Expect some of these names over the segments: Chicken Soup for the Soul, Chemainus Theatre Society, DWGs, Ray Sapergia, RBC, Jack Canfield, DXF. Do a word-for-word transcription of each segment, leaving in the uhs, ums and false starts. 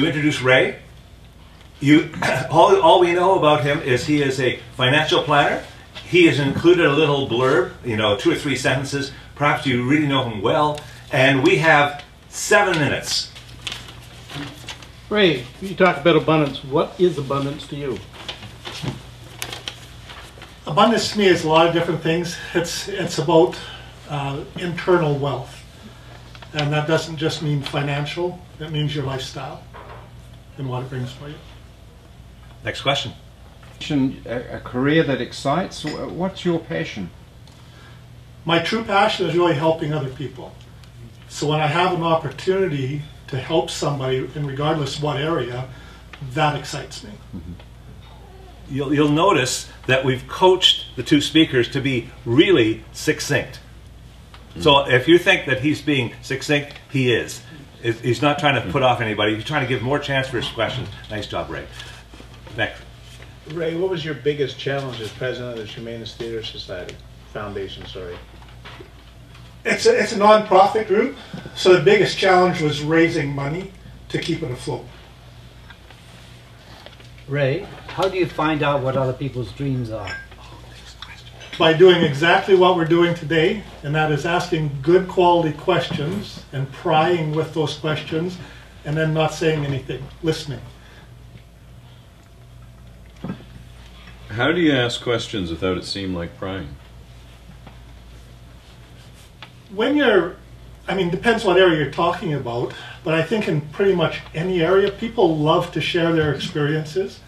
to introduce Ray. You, all, all we know about him is he is a financial planner. He has included a little blurb, you know, two or three sentences. Perhaps you really know him well. And we have seven minutes. Ray, you talk about abundance. What is abundance to you? Abundance to me is a lot of different things. It's, it's about uh, internal wealth. And that doesn't just mean financial. That means your lifestyle and what it brings for you. Next question. A career that excites. What's your passion? My true passion is really helping other people. So when I have an opportunity to help somebody, in regardless what area, that excites me. Mm-hmm. You'll, you'll notice that we've coached the two speakers to be really succinct. Mm-hmm. So if you think that he's being succinct, he is. He's not trying to put off anybody. He's trying to give more chance for his questions. Nice job, Ray. Next. Ray, what was your biggest challenge as president of the Chemainus Theatre Society? Foundation, sorry. It's a, it's a non-profit group, so the biggest challenge was raising money to keep it afloat. Ray, how do you find out what other people's dreams are? By doing exactly what we're doing today, and that is asking good quality questions and prying with those questions and then not saying anything, listening. How do you ask questions without it seem like prying? When you're, I mean, depends what area you're talking about, but I think in pretty much any area, people love to share their experiences.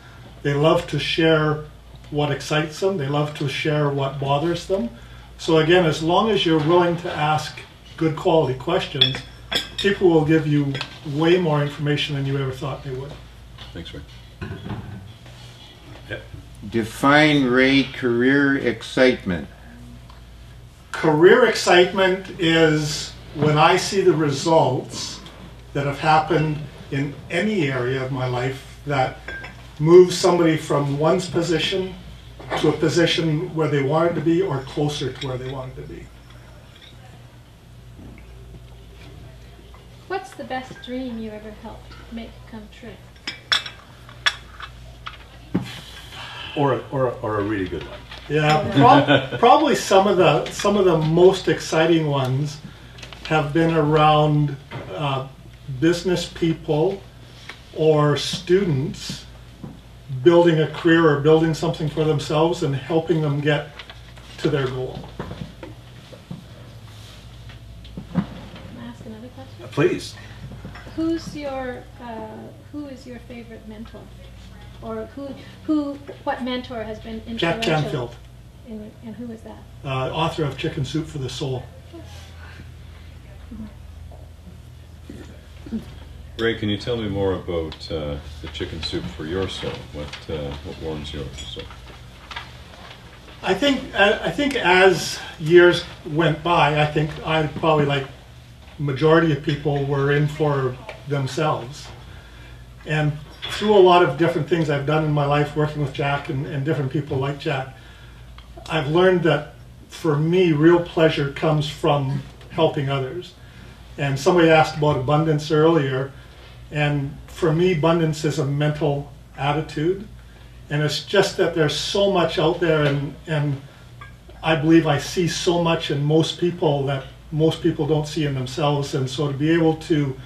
They love to share what excites them. They love to share what bothers them. So again, as long as you're willing to ask good quality questions, people will give you way more information than you ever thought they would. Thanks, Ray. Yep. Define, Ray, career excitement. Career excitement is when I see the results that have happened in any area of my life that move somebody from one's position to a position where they wanted to be or closer to where they wanted to be. What's the best dream you ever helped make come true? Or, or, or a really good one. Yeah, prob probably some of the some of the most exciting ones have been around uh, business people or students building a career or building something for themselves and helping them get to their goal. Can I ask another question? Please. Who's your uh, who is your favorite mentor? Or who, who, what mentor has been influential? Jack Canfield. In, and who is that? Uh, author of Chicken Soup for the Soul. Ray, can you tell me more about uh, the Chicken Soup for your soul? What, uh, what warms your soul? I think, I, I think as years went by, I think I probably, like majority of people, were in for themselves. And through a lot of different things I've done in my life, working with Jack and, and different people like Jack, I've learned that for me, real pleasure comes from helping others. And somebody asked about abundance earlier, and for me, abundance is a mental attitude. And it's just that there's so much out there, and, and I believe I see so much in most people that most people don't see in themselves. And so to be able to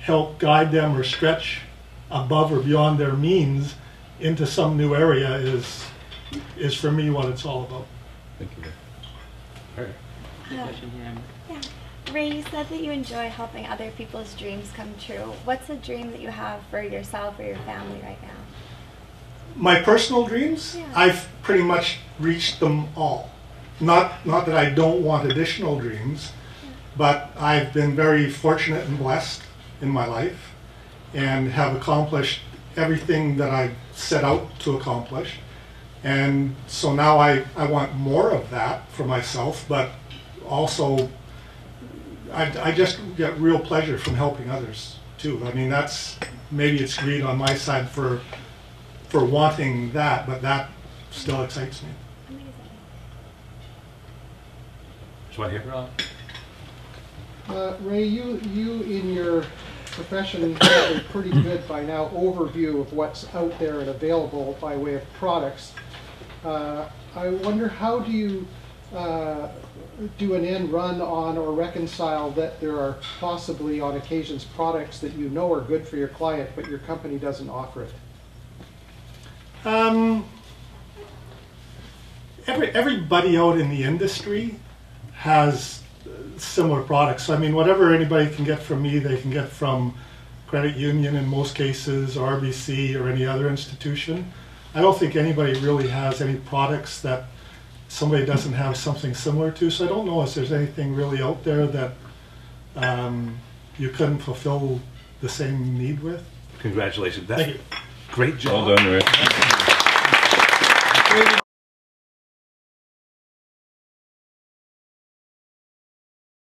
help guide them or stretch above or beyond their means into some new area is, is for me what it's all about. Thank you. All right. Yeah. Yeah. Ray, you said that you enjoy helping other people's dreams come true. What's a dream that you have for yourself or your family right now? My personal dreams? Yeah. I've pretty much reached them all. Not, not that I don't want additional dreams, yeah. but I've been very fortunate and blessed in my life, and have accomplished everything that I set out to accomplish. And so now I, I want more of that for myself, but also I, I just get real pleasure from helping others too. I mean, that's, maybe it's greed on my side for, for wanting that, but that still excites me. Amazing. There's one here. Uh, Ray, you, you in your profession has a pretty good, by now, overview of what's out there and available by way of products. Uh, I wonder, how do you uh, do an end run on or reconcile that there are possibly, on occasions, products that you know are good for your client, but your company doesn't offer it? Um, every, everybody out in the industry has similar products. I mean, whatever anybody can get from me, they can get from credit union in most cases, or R B C, or any other institution. I don't think anybody really has any products that somebody doesn't have something similar to, so I don't know if there's anything really out there that um, you couldn't fulfill the same need with. Congratulations. That's Thank you. Great job. Well done, Rick.